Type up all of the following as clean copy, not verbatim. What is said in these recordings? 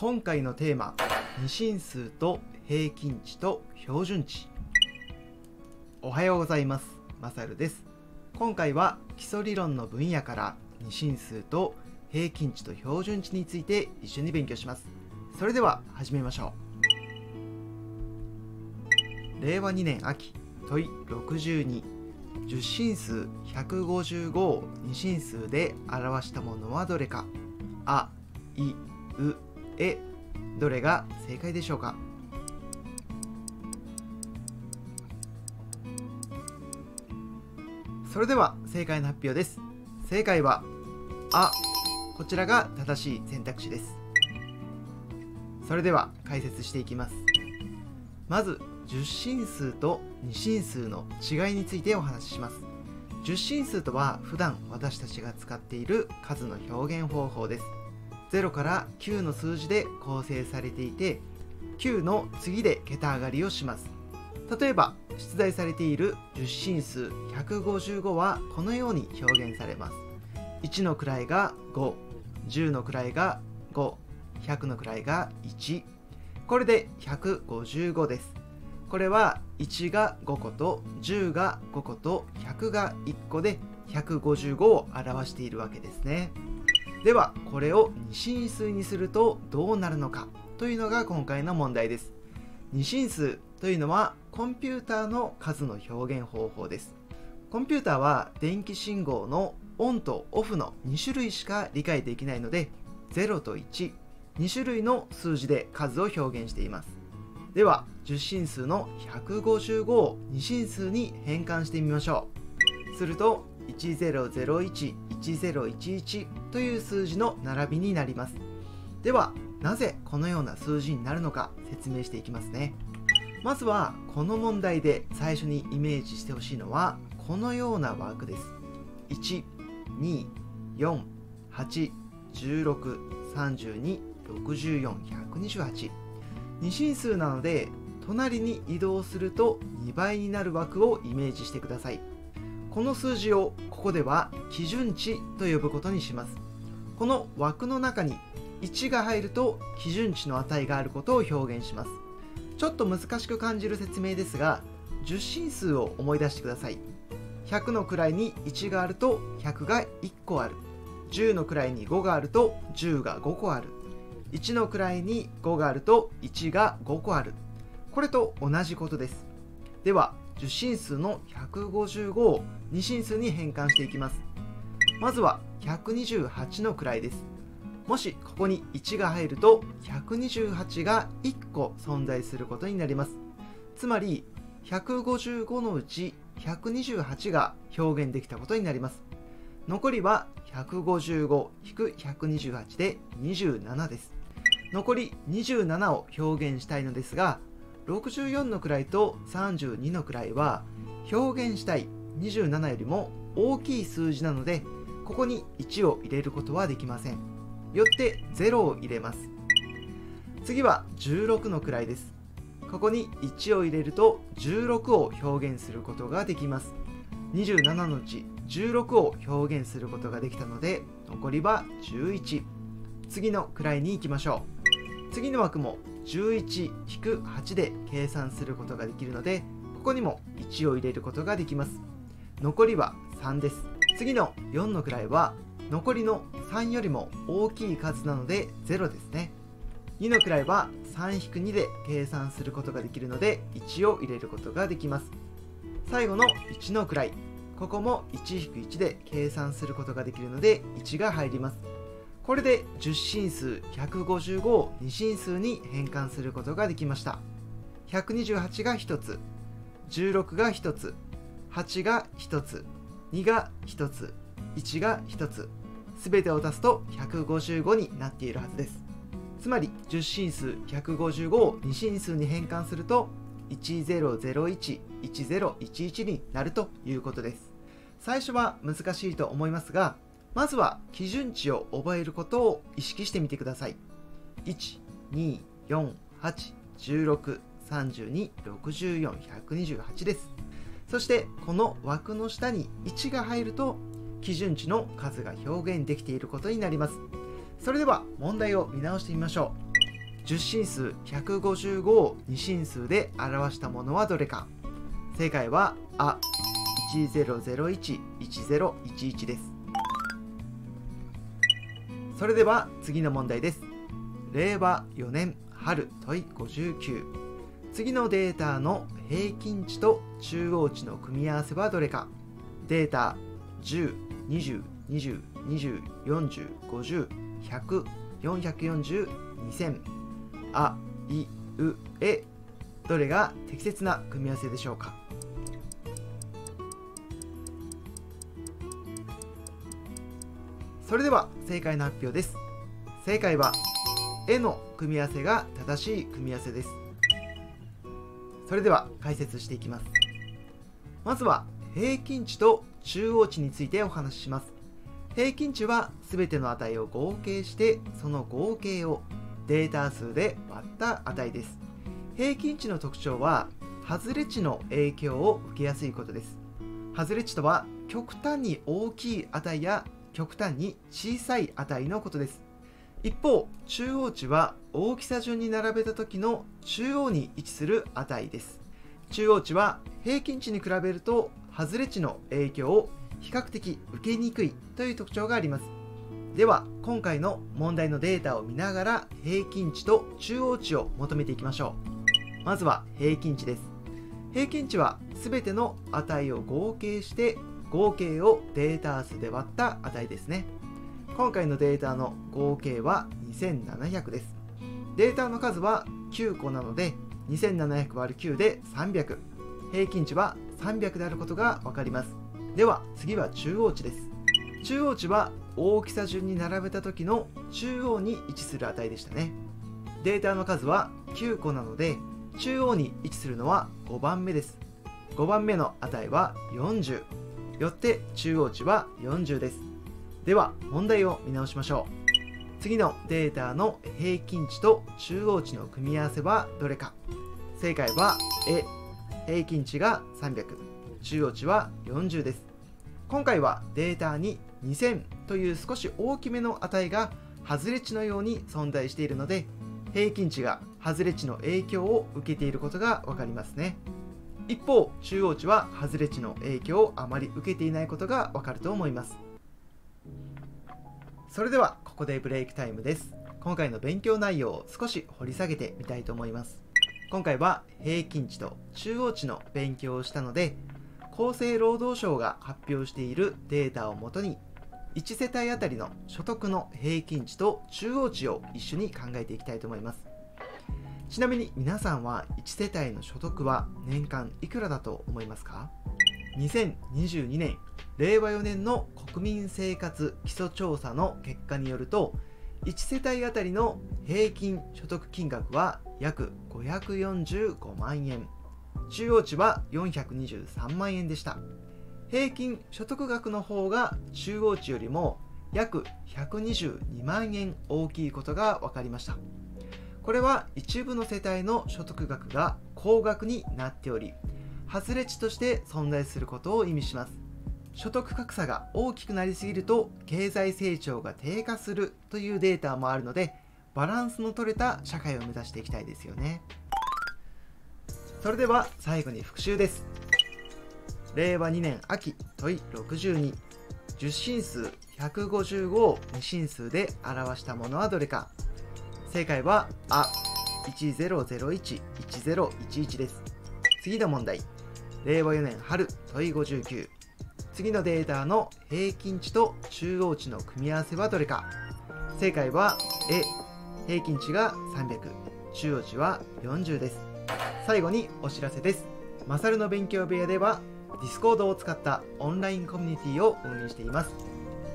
今回のテーマ、二進数と平均値と標準値。おはようございます。まさるです。今回は基礎理論の分野から二進数と平均値と標準値について一緒に勉強します。それでは始めましょう。令和2年秋、問い62。10進数155を二進数で表したものはどれか。あ、い、う、え、どれが正解でしょうか。それでは正解の発表です。正解はあ、こちらが正しい選択肢です。それでは解説していきます。まず10進数と2進数の違いについてお話しします。10進数とは普段私たちが使っている数の表現方法です。0から9の数字で構成されていて、9の次で桁上がりをします。例えば出題されている10進数155はこのように表現されます。1の位が5、10の位が5、100の位が1。これで155です。これは1が5個と10が5個と100が1個で155を表しているわけですね。ではこれを二進数にするとどうなるのかというのが今回の問題です。二進数というのはコンピューターの数の表現方法です。コンピューターは電気信号のオンとオフの2種類しか理解できないので、0と1、2種類の数字で数を表現しています。では10進数の155を二進数に変換してみましょう。すると10011011という数字の並びになります。ではなぜこのような数字になるのか説明していきますね。まずはこの問題で最初にイメージしてほしいのはこのようなワークです。1、2、4、8、16、32、64、128。二進数なので隣に移動すると2倍になる枠をイメージしてください。この数字をここでは基準値と呼ぶことにします。この枠の中に1が入ると基準値の値があることを表現します。ちょっと難しく感じる説明ですが、10進数を思い出してください。100の位に1があると100が1個ある。10の位に5があると10が5個ある。1の位に5があると1が5個ある。これと同じことです。では10進数の155を二進数に変換していきます。まずは128の位です。もしここに1が入ると128が1個存在することになります。つまり155のうち128が表現できたことになります。残りは 155-128 で27です。残り27を表現したいのですが、64の位と32の位は表現したい27よりも大きい数字なので、ここに1を入れることはできません。よって0を入れます。次は16の位です。ここに1を入れると16を表現することができます。27のうち16を表現することができたので、残りは11。次の位に行きましょう。次の枠も11-8 で計算することができるので、ここにも1を入れることができます。残りは3です。次の4の位は残りの3よりも大きい数なので0ですね。2の位は 3-2 で計算することができるので1を入れることができます。最後の1の位、ここも 1-1 で計算することができるので1が入ります。これで10進数155を2進数に変換することができました。128が1つ、16が1つ、8が1つ、2が1つ、1が1つ、すべてを足すと155になっているはずです。つまり10進数155を2進数に変換すると10011011になるということです。最初は難しいと思いますが、まずは基準値を覚えることを意識してみてください。1、2、4、8、16、32、64、128です。そしてこの枠の下に1が入ると基準値の数が表現できていることになります。それでは問題を見直してみましょ10進数155を2進数で表したものはどれか。正解はあ10011011です。それでは次の問題です。令和4年春問い59。次のデータの平均値と中央値の組み合わせはどれか。データ1020202040501004402000あいうえ、どれが適切な組み合わせでしょうか。それでは正解の発表です。正解はえの組み合わせが正しい組み合わせです。それでは解説していきます。まずは平均値と中央値についてお話しします。平均値は全ての値を合計して、その合計をデータ数で割った値です。平均値の特徴は外れ値の影響を受けやすいことです。外れ値とは極端に大きい値や極端に小さい値のことです。一方、中央値は大きさ順に並べた時の中央に位置する値です。中央値は平均値に比べると外れ値の影響を比較的受けにくいという特徴があります。では今回の問題のデータを見ながら平均値と中央値を求めていきましょう。まずは平均値です。平均値は全ての値を合計して、合計をデータ数で割った値ですね。今回のデータの合計は2700です。データの数は9個なので 2700÷9 で300。平均値は300であることが分かります。では次は中央値です。中央値は大きさ順に並べた時の中央に位置する値でしたね。データの数は9個なので中央に位置するのは5番目です。5番目の値は40。よって中央値は40です。では問題を見直しましょう。次のデータの平均値と中央値の組み合わせはどれか。正解はえ、平均値が300、中央値は40です。今回はデータに2000という少し大きめの値が外れ値のように存在しているので、平均値が外れ値の影響を受けていることが分かりますね。一方、中央値は外れ値の影響をあまり受けていないことが分かると思います。それではここでブレイクタイムです。今回の勉強内容を少し掘り下げてみたいと思います。今回は平均値と中央値の勉強をしたので、厚生労働省が発表しているデータをもとに1世帯あたりの所得の平均値と中央値を一緒に考えていきたいと思います。ちなみに皆さんは1世帯の所得は年間いくらだと思いますか？2022年令和4年の国民生活基礎調査の結果によると、1世帯あたりの平均所得金額は約545万円、中央値は423万円でした。平均所得額の方が中央値よりも約122万円大きいことが分かりました。これは一部の世帯の所得額が高額になっており、外れ値として存在することを意味します。所得格差が大きくなりすぎると経済成長が低下するというデータもあるので、バランスの取れた社会を目指していきたいですよね。それでは最後に復習です。令和2年秋問い62。10進数155を2進数で表したものはどれか。正解はあ10011011です。次の問題、令和4年春問い59。次のデータの平均値と中央値の組み合わせはどれか。正解はえ、平均値が300、中央値は40です。最後にお知らせです。まさるの勉強部屋では Discord を使ったオンラインコミュニティを運営しています。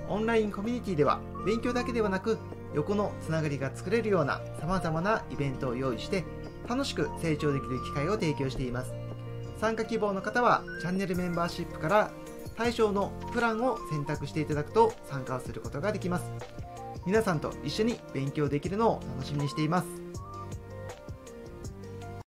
オンラインコミュニティでは勉強だけではなく、横のつながりが作れるようなさまざまなイベントを用意して楽しく成長できる機会を提供しています。参加希望の方はチャンネルメンバーシップから対象のプランを選択していただくと参加をすることができます。皆さんと一緒に勉強できるのを楽しみにしています。